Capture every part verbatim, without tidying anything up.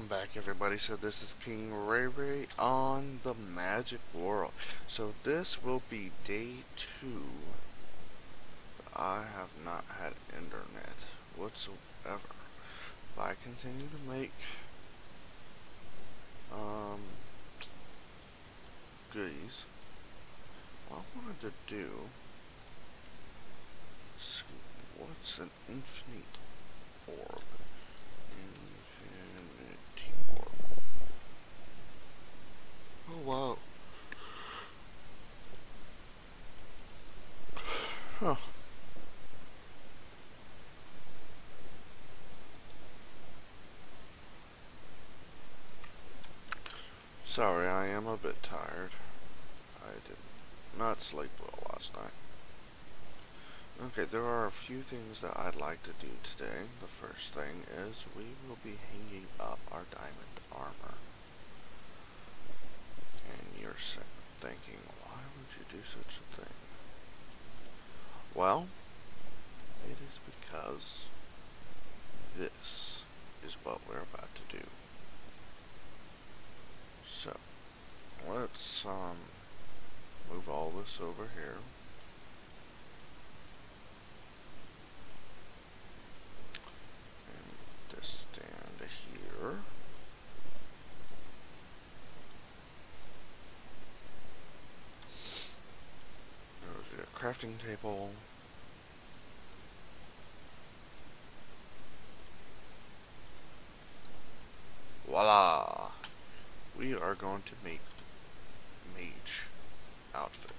Welcome back, everybody. So this is King Ray Ray on the Magic World. So this will be day two. I have not had internet whatsoever. But I continue to make um goodies. What I wanted to do. Let's see, what's an infinite orb? Oh wow. Huh. Sorry, I am a bit tired. I did not sleep well last night. Okay, there are a few things that I'd like to do today. The first thing is we will be hanging up our diamond armor. And you're thinking, why would you do such a thing? Well, it is because this is what we're about to do. So, let's um, move all this over here. And this down to here. Crafting table. Voila! We are going to make the mage outfit.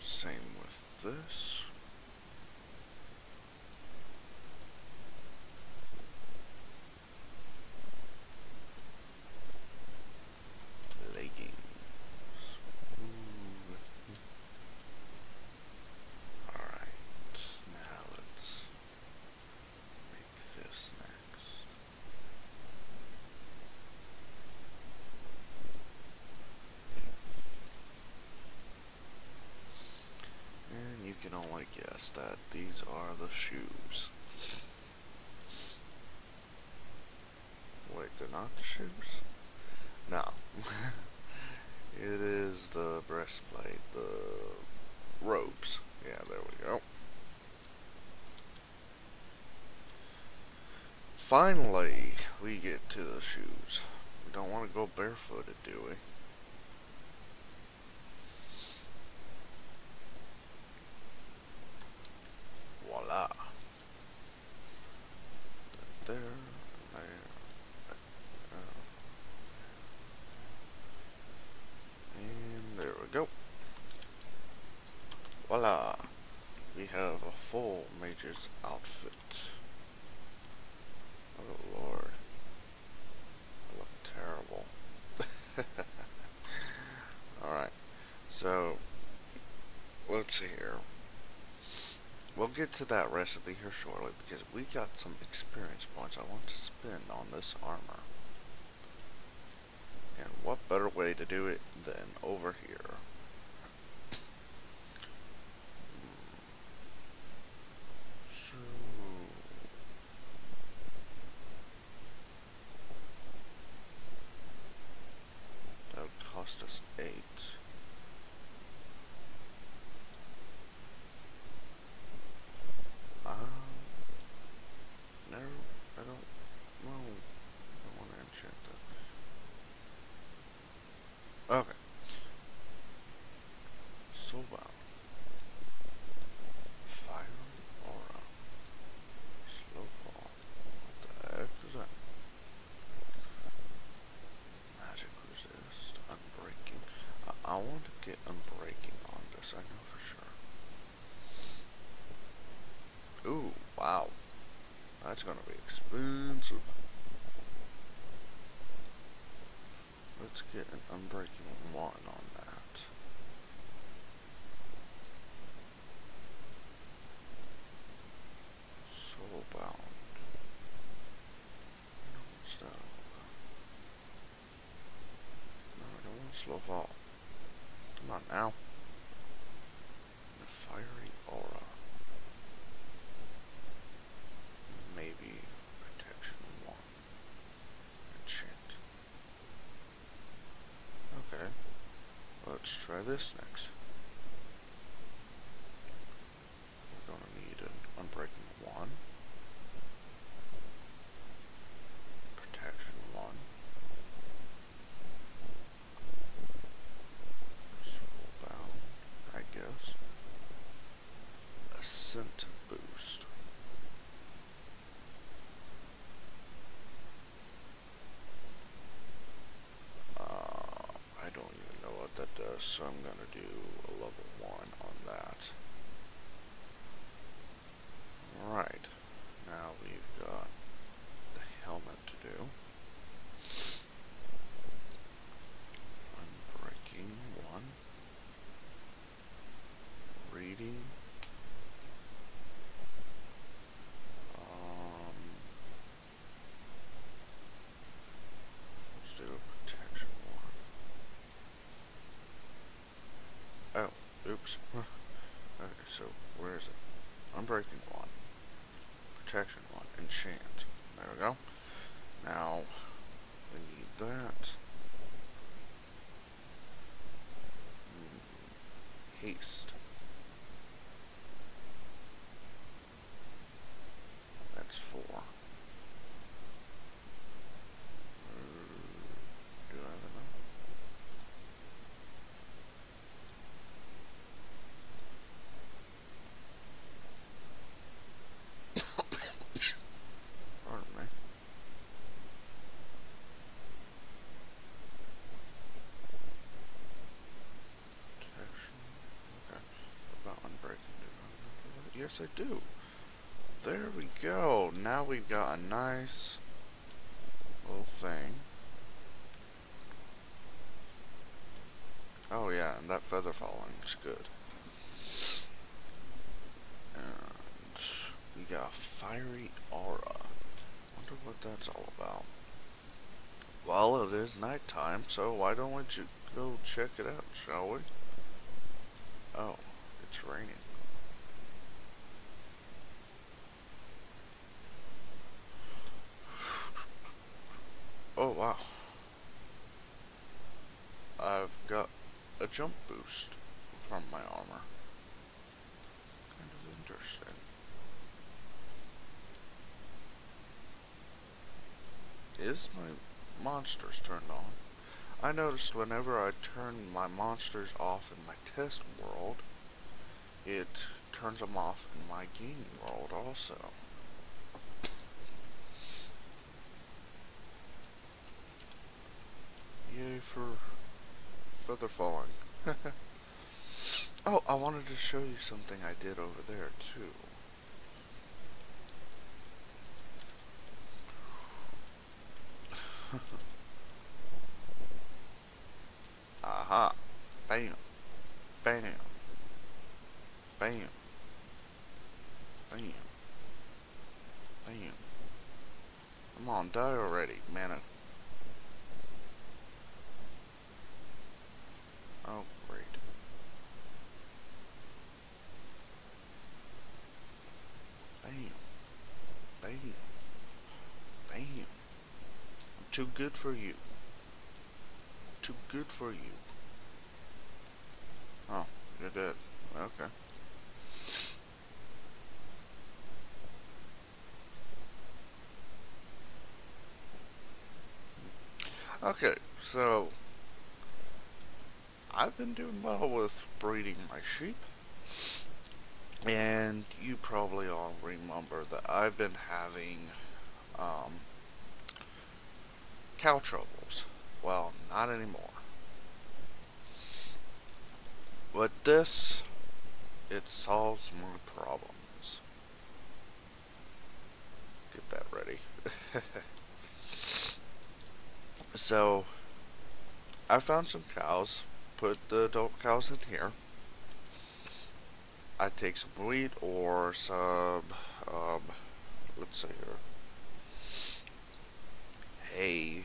Same with this. That these are the shoes. Wait, they're not the shoes? No. It is the breastplate, the robes. Yeah, there we go. Finally, we get to the shoes. We don't want to go barefooted, do we? Voila! We have a full mage's outfit. Oh lord. I look terrible. Alright. So, let's see here. We'll get to that recipe here shortly because we got some experience points I want to spend on this armor. And what better way to do it than over here. Unbreaking on this, I know for sure. Ooh, wow. That's gonna be expensive. Let's get an Unbreaking one on that. Soulbound. What's that all about? slow fall. Come on now. The fiery aura. Maybe protection one. Enchant. Okay. Let's try this next. We're gonna need an unbreaking one. Protection one. Scroll down, I guess. Ascent boost. Uh, I don't even know what that does, so I'm gonna do a level one on that. Alright, now we've got the helmet to do. Unbreaking one. Reading. Um, let's do a protection one. Oh, oops. Okay, so where is it? Unbreaking one. Protection one, enchant. There we go. Now we need that. Hmm. Haste. That's four. Uh, do I have I do. There we go. Now we've got a nice little thing. Oh yeah, and that feather falling is good. And we got a fiery aura. Wonder what that's all about. Well, it is nighttime, so why don't we go check it out, shall we? Oh, it's raining. Oh wow, I've got a jump boost from my armor, kind of interesting. Is my monsters turned on? I noticed whenever I turn my monsters off in my test world, it turns them off in my game world also. Yay for feather falling. Oh, I wanted to show you something I did over there too. Aha. Bam. Bam. Bam. Bam. Bam. Come on, die already, man. Oh, great. Bam. Bam. Bam. I'm too good for you. Too good for you. Oh, you're dead. Okay. Okay, so I've been doing well with breeding my sheep, and you probably all remember that I've been having um, cow troubles. Well, not anymore. With this, it solves my problems. Get that ready. So, I found some cows. Put the adult cows in here. I take some wheat or some, um, let's say, hay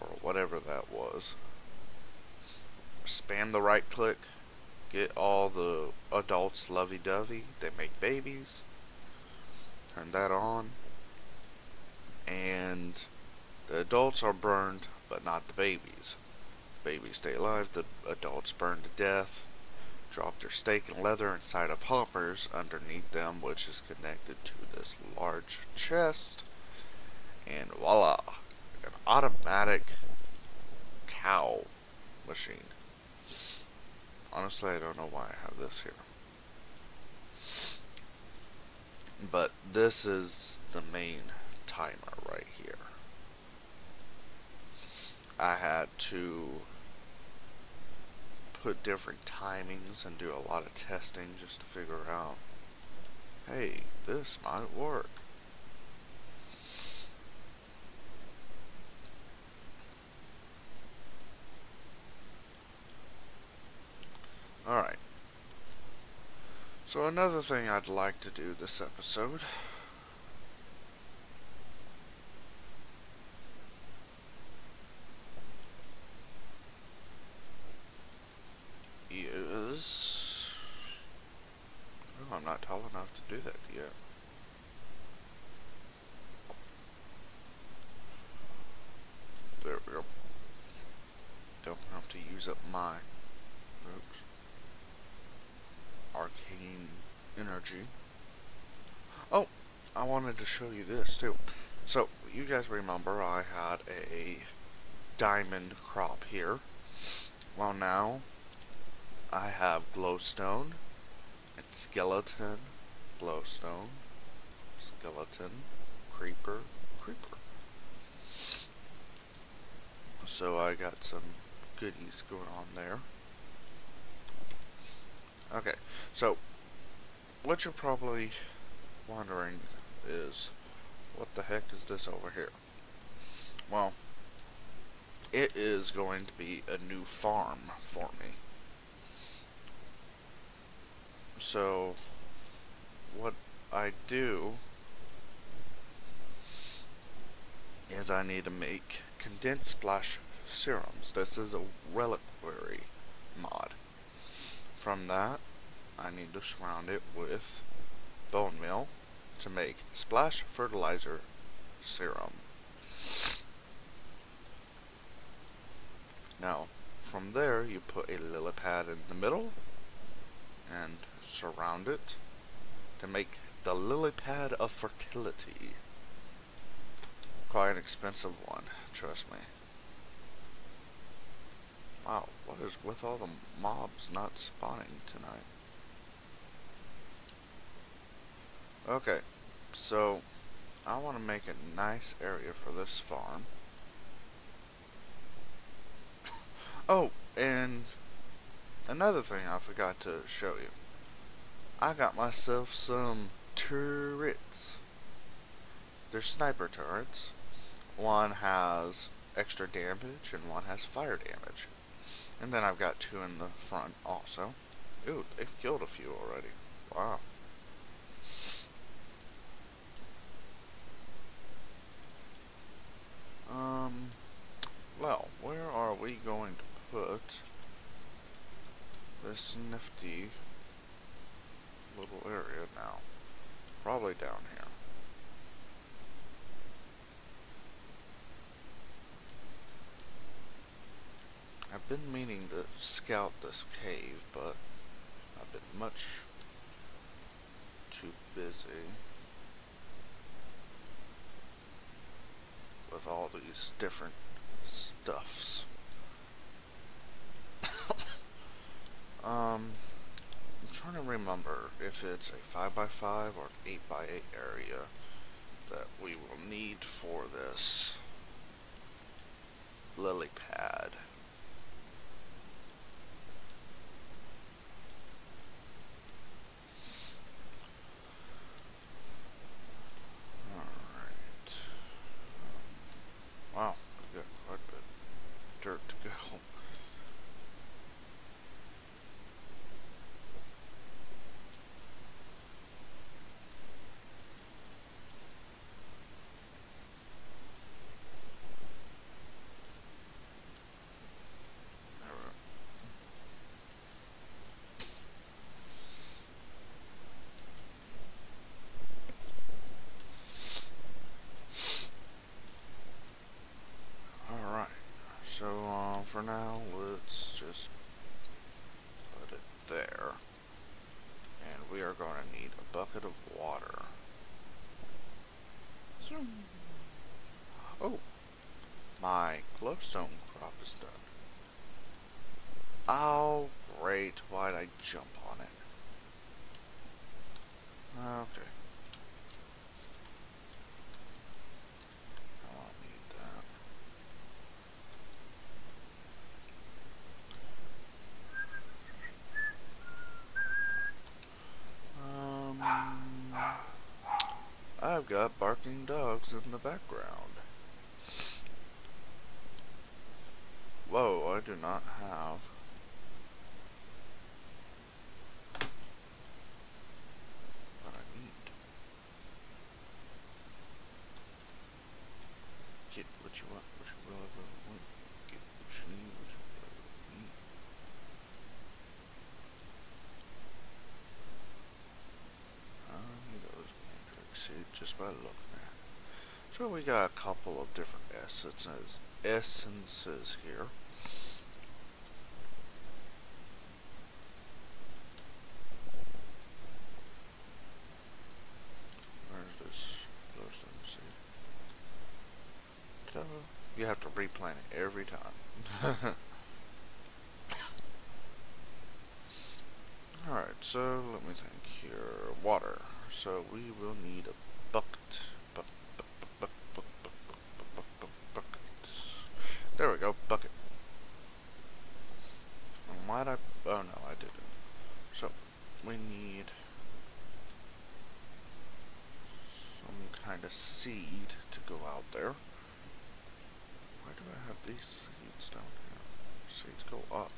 or whatever that was, spam the right click, get all the adults lovey-dovey, they make babies, turn that on, and the adults are burned, but not the babies. The babies stay alive, the adults burn to death, drop their steak and leather inside of hoppers underneath them, which is connected to this large chest, and voila, an automatic cow machine. Honestly, I don't know why I have this here, but this is the main timer right here. I had to put different timings and do a lot of testing just to figure out, hey, this might work. Alright, so another thing I'd like to do this episode is, oh, I'm not tall enough to do that yet. There we go. Don't have to use up my oops. Arcane energy. Oh, I wanted to show you this too. So you guys remember I had a diamond crop here. Well, now I have glowstone and skeleton, glowstone, skeleton, creeper, creeper. So I got some goodies going on there. Okay, so what you're probably wondering is, what the heck is this over here? Well, it is going to be a new farm for me. So what I do is I need to make condensed splash serums. This is a reliquary mod. From that, I need to surround it with bone meal to make splash fertilizer serum. Now, from there, you put a lily pad in the middle and surround it to make the lily pad of fertility. Quite an expensive one, trust me. Wow, what is with all the mobs not spawning tonight? Okay, so I want to make a nice area for this farm. Oh, and another thing I forgot to show you. I got myself some turrets. They're sniper turrets. One has extra damage and one has fire damage. And then I've got two in the front also. Ooh, they've killed a few already. Wow. Um, well, where are we going to put this nifty little area now? Probably down here. I've been meaning to scout this cave, but I've been much too busy with all these different stuffs. um, I'm trying to remember if it's a five by five or an eight by eight area that we will need for this lily pad. for now. Let's just put it there. And we are going to need a bucket of water. Oh, my glowstone crop is done. Oh, great. Why'd I jump on it? Okay. I won't need that. Um, I've got barking dogs in the background. Whoa, I do not have... by looking at. So we got a couple of different essences, essences here. Where's this glowstone seed? So you have to replant it every time. Alright, so let me think here. Water. So we will need a bucket, bucket, bucket, bucket, bucket, bucket. There we go, bucket. And why'd I? Oh no, I didn't. So we need some kind of seed to go out there. Why do I have these seeds down here? Seeds go up.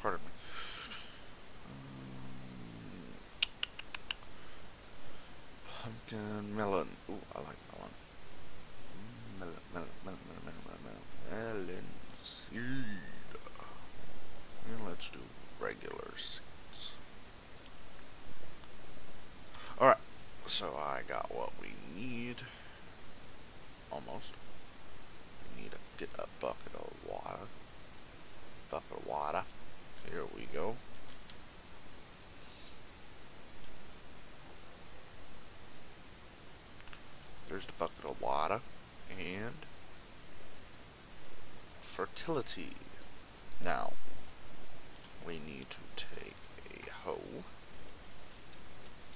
Pardon me. Pumpkin melon. Ooh, I like melon. Melon, melon, melon, melon, melon, melon, melon seed. And let's do regular seeds. Alright, so I got what we need. Almost. We need to get a bucket of water. Bucket of water. Here we go. There's the bucket of water and fertility. Now we need to take a hoe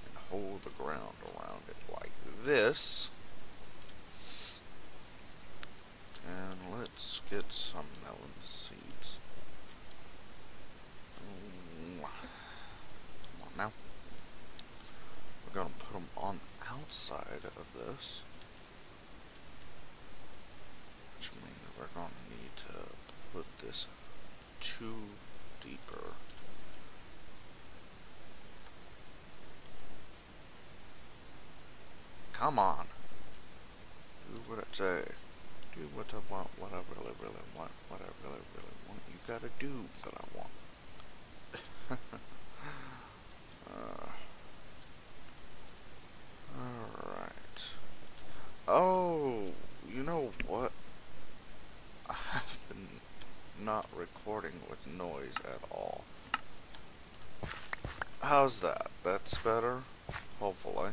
and hold the ground around it like this. And let's get some melon seeds. Come on now. We're gonna put them on the outside of this, which means we're gonna need to put this two deeper. Come on, do what I say, do what I want, what I really, really want, what I really, really want. You gotta do what I want. uh, Alright. Oh, you know what? I have been not recording with noise at all. How's that? That's better? Hopefully.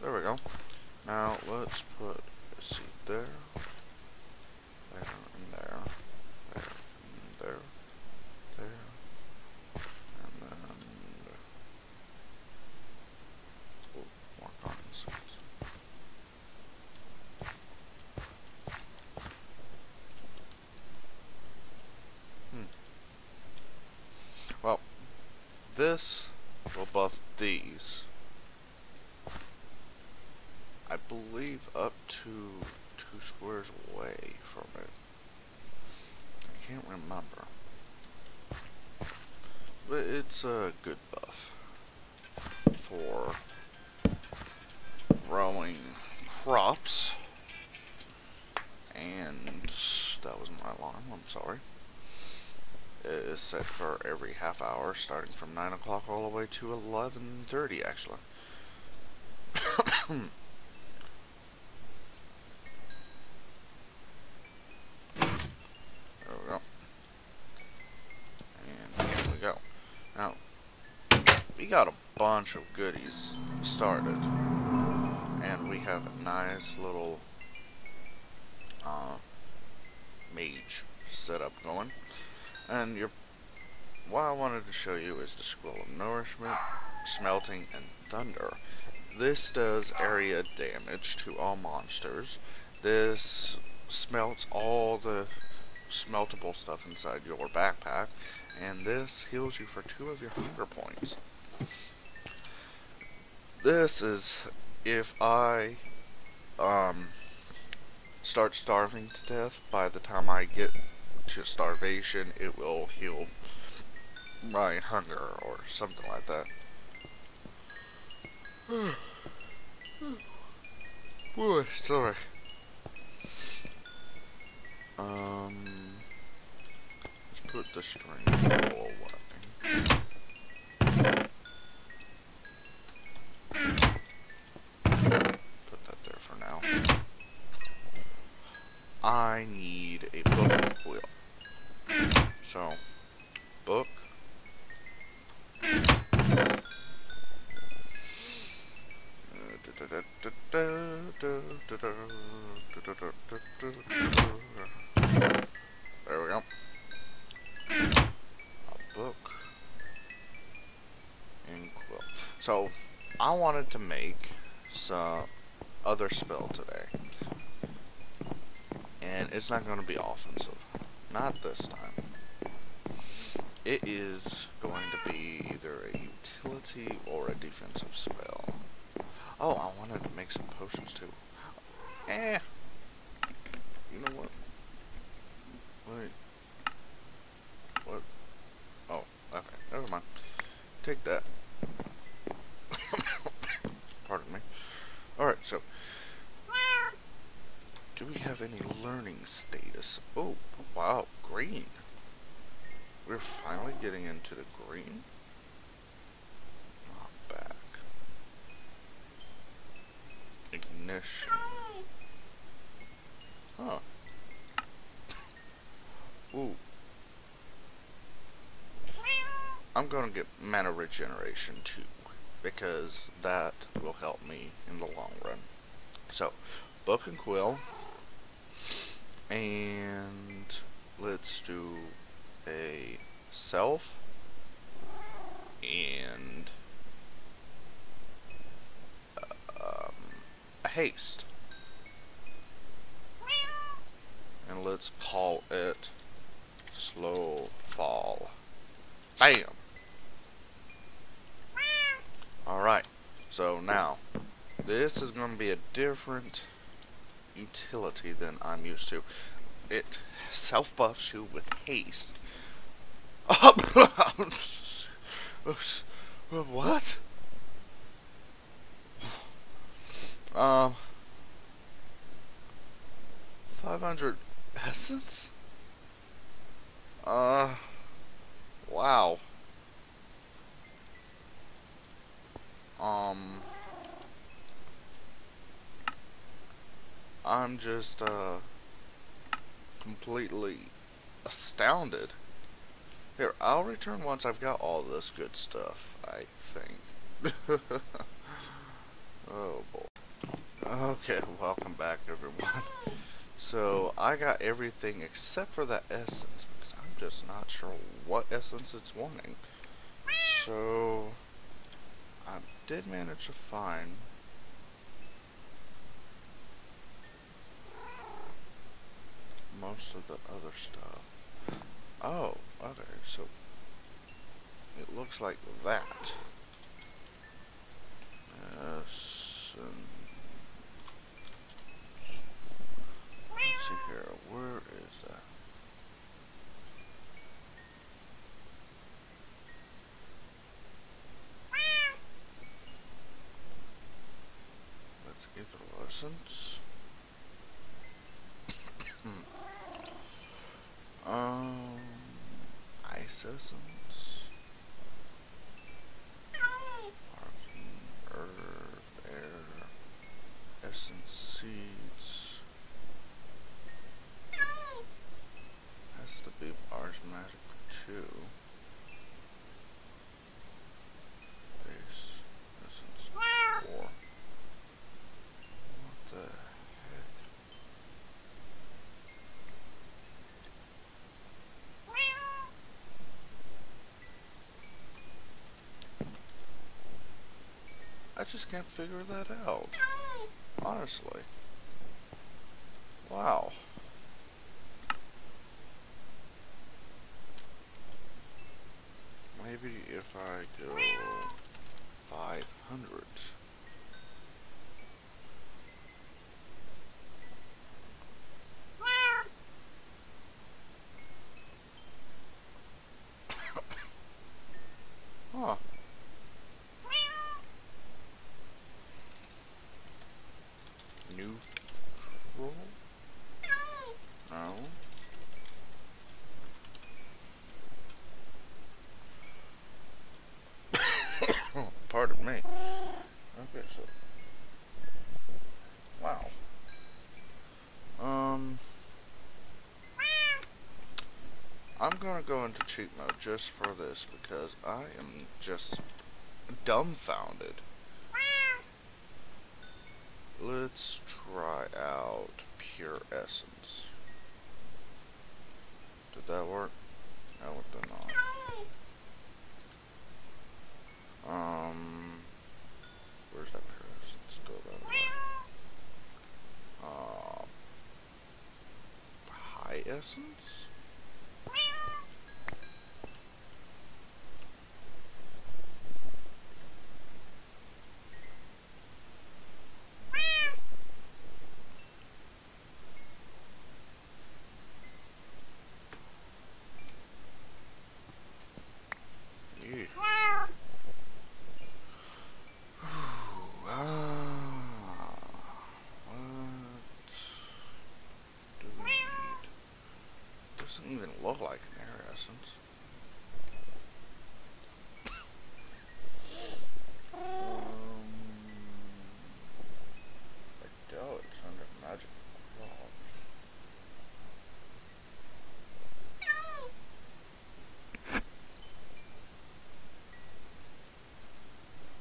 There we go. Now let's put a seat there. There and there. There and there. There, and then uh, oh, more common sense. Hmm. Well, this will buff these, I believe, up to two squares away from it. I can't remember. But it's a good buff for growing crops. And that was my alarm, I'm sorry. is set for every half hour, starting from nine o'clock all the way to eleven thirty, actually. There we go. And here we go. Now, we got a bunch of goodies started. And we have a nice little uh, mage setup going. And you're, what I wanted to show you is the Scroll of Nourishment, Smelting, and Thunder. This does area damage to all monsters. This smelts all the smeltable stuff inside your backpack. And this heals you for two of your hunger points. This is if I um, start starving to death, by the time I get to starvation, it will heal my hunger or something like that. Boy, sorry. Um, let's put the string away. Put that there for now. I need a book and quill. So, book. There we go. A book and quill. So, I wanted to make some other spell today. And it's not going to be offensive. Not this time. It is going to be either a utility or a defensive spell. Oh, I wanted to make some potions too. Eh. You know what? Wait. What? Oh, okay. Never mind. Take that. Pardon me. Alright, so. Do we have any learning status? Oh, wow. Green. We're finally getting into the green. Not back. Ignition. Huh. Ooh. I'm gonna get mana regeneration too, because that will help me in the long run. So, book and quill, and let's do a self and um, a haste, and let's call it slow fall. Bam. All right, so now this is going to be a different utility than I'm used to. It self buffs you with haste. What? Um, five hundred essence? Uh, wow. Um, I'm just, uh, completely astounded. Here, I'll return once I've got all this good stuff, I think. Oh, boy. Okay, welcome back, everyone. So, I got everything except for that essence, because I'm just not sure what essence it's wanting. So, I did manage to find... most of the other stuff. Oh, okay, so it looks like that. Yes, and let's see here, where is that? Let's get the lessons. Um, I I just can't figure that out. Honestly. Wow. Maybe if I go five hundred. Huh. Neutral? No. Pardon me. Okay, so. Wow. Um. I'm gonna go into cheat mode just for this because I am just dumbfounded. Let's try out Pure Essence. Did that work? No, it did not. Um, where's that Pure Essence? Go that way. Uh, High Essence? Look like an air essence. um, I doubt it's under Magic World.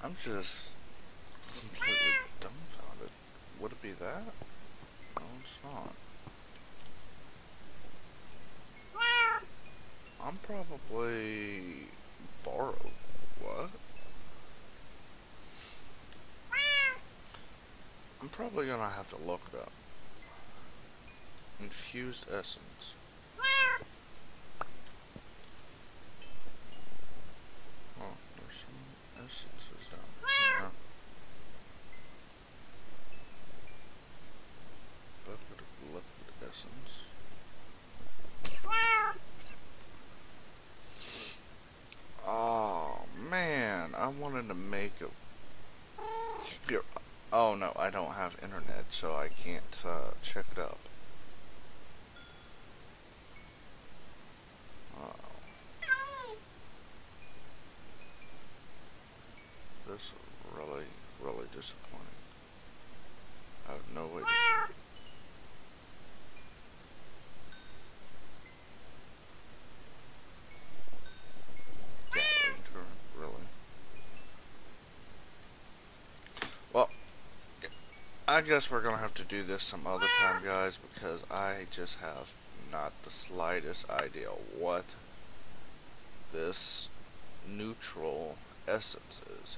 I'm just completely dumbfounded. Would it be that? No, it's not. I'm probably borrowed. What? I'm probably gonna have to look it up. Infused essence. Oh, there's some essences down here. Bucket of liquid essence. I wanted to make a... Oh no, I don't have internet, so I can't uh, check it up. Uh-oh. This is really, really disappointing. I have no way to... I guess we're gonna have to do this some other time, guys, because I just have not the slightest idea what this neutral essence is.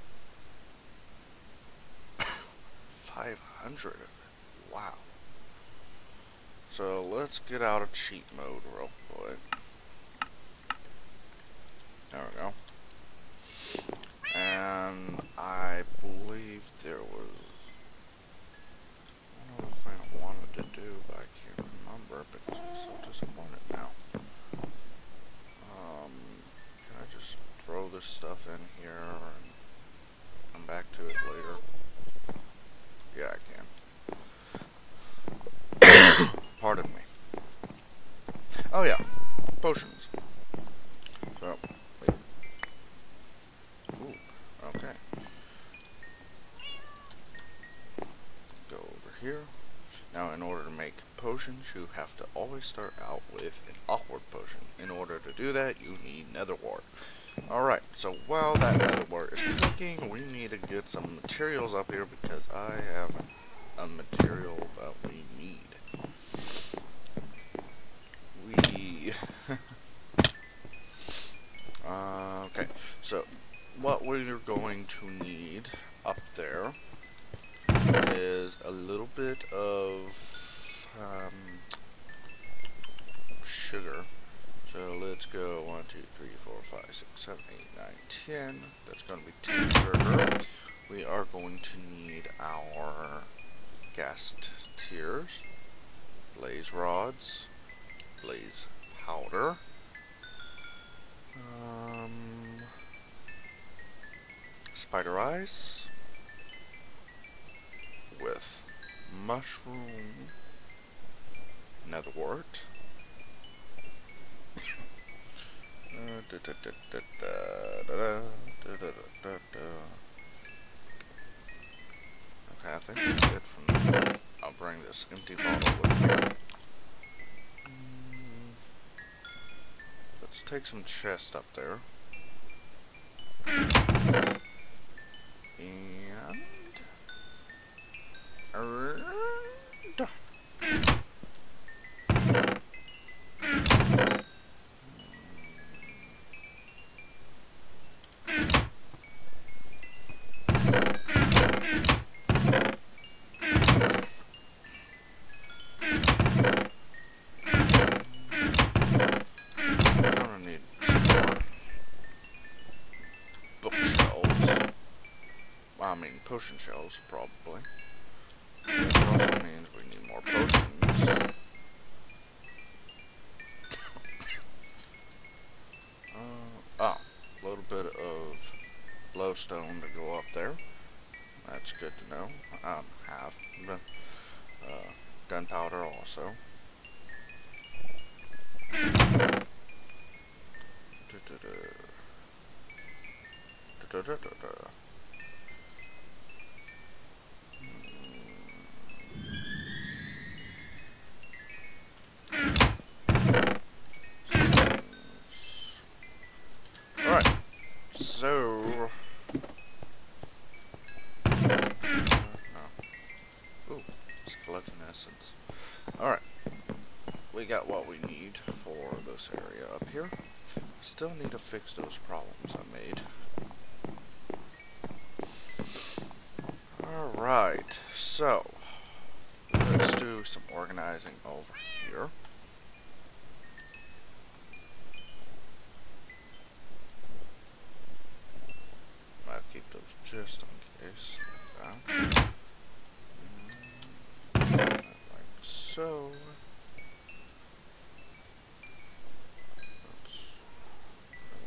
five hundred of it. Wow. So let's get out of cheat mode real quick. There we go. And I believe there was I wanted to do, but I can't remember because I'm so disappointed now. Um, can I just throw this stuff in here and come back to it later? Yeah, I can. Pardon me. Oh yeah, potions. So, wait. Ooh, okay. Go over here. Now, in order to make potions, you have to always start out with an awkward potion. In order to do that, you need nether wart. Alright, so while that nether wart is cooking, we need to get some materials up here because I have an, a material that we need. We... uh, okay, so what we're going to need... up there is a little bit of um, sugar. So let's go one, two, three, four, five, six, seven, eight, nine, ten. That's going to be ten sugar. We are going to need our ghast tiers, blaze rods, blaze powder. Um, spider ice with mushroom, nether wart. Uh, da, da, da, da, da, da, da, da, da, da. Okay, I think that's it from this one. I'll bring this empty bottle with me. Let's take some chest up there. And... and potion shells, probably. That probably means we need more potions. uh, ah, a little bit of glowstone to go up there. That's good to know. I um, have uh, gunpowder also. Da -da -da. Da -da -da -da -da. So, uh, no. Ooh, skeleton essence. Alright, we got what we need for this area up here. Still need to fix those problems I made. Alright, so, let's do some organizing over here. Just in case. Okay. Like so.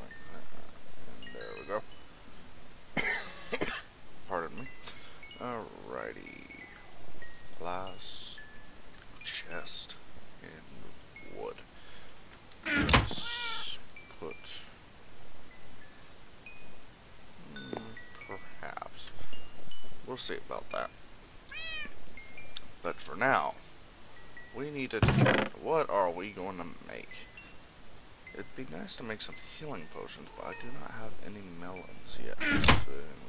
Like that. And there we go. Pardon me. Alrighty. Glass, chest, and wood. Let's put. We'll see about that. But for now, we need to decide what are we going to make. It'd be nice to make some healing potions, but I do not have any melons yet. So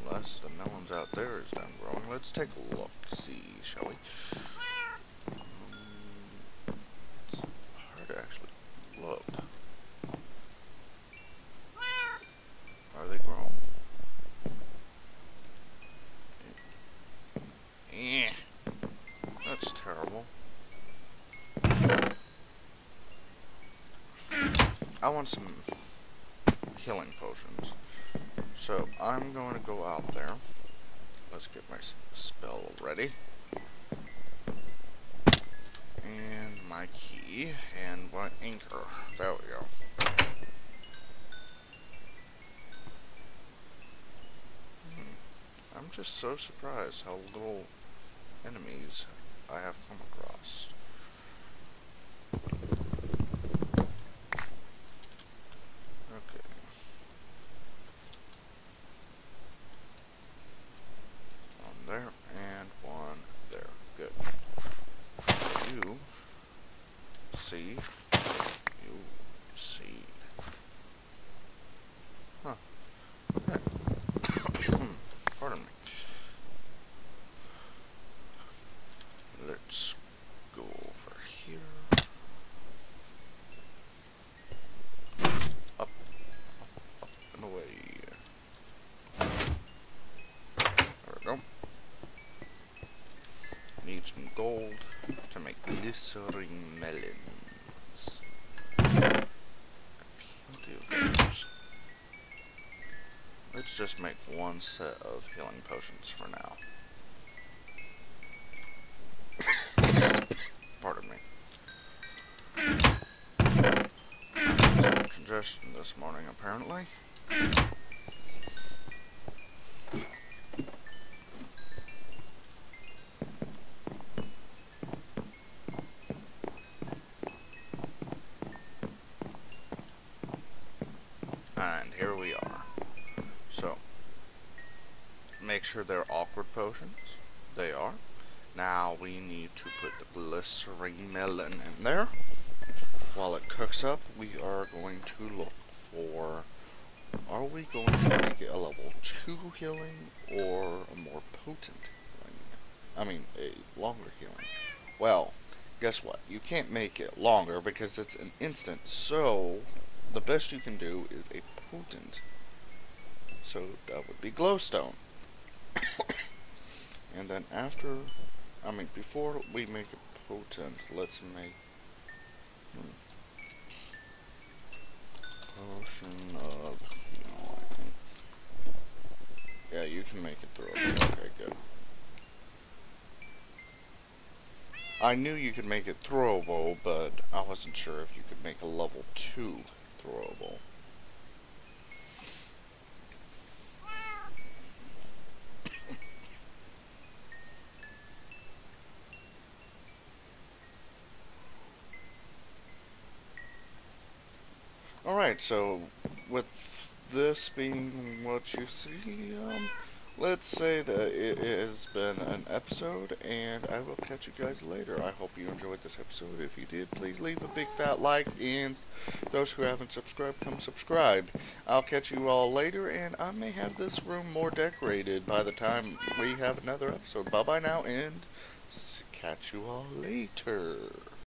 unless the melons out there is done growing, let's take a look, see, shall we? Um, it's hard to actually look. Are they growing? Yeah, that's terrible. I want some healing potions. So I'm going to go out there. Let's get my spell ready. And my key and my anchor. There we go. Hmm. I'm just so surprised how little enemies I have come across. Okay. One there and one there. Good. You see. You see. Huh. Okay. Pardon me. Let's go over here. Up, up, up and away. There we need some gold to make glycerine melons. Let's just make one set of healing potions for now. Pardon me. Some congestion this morning, apparently. And here we are. So, make sure they're awkward potions. They are. Now we need to put the glycerine melon in there. While it cooks up, we are going to look for, are we going to make it a level two healing or a more potent healing? I mean, a longer healing. Well, guess what? You can't make it longer because it's an instant, so the best you can do is a potent. So that would be glowstone. And then after, I mean, before we make it potent, let's make hmm, potion of, you know, I think. Yeah, you can make it through. Okay, good. I knew you could make it throwable, but I wasn't sure if you could make a level two throwable. Alright, so with this being what you see, um, let's say that it has been an episode, and I will catch you guys later. I hope you enjoyed this episode. If you did, please leave a big fat like, and those who haven't subscribed, come subscribe. I'll catch you all later, and I may have this room more decorated by the time we have another episode. Bye-bye now, and catch you all later.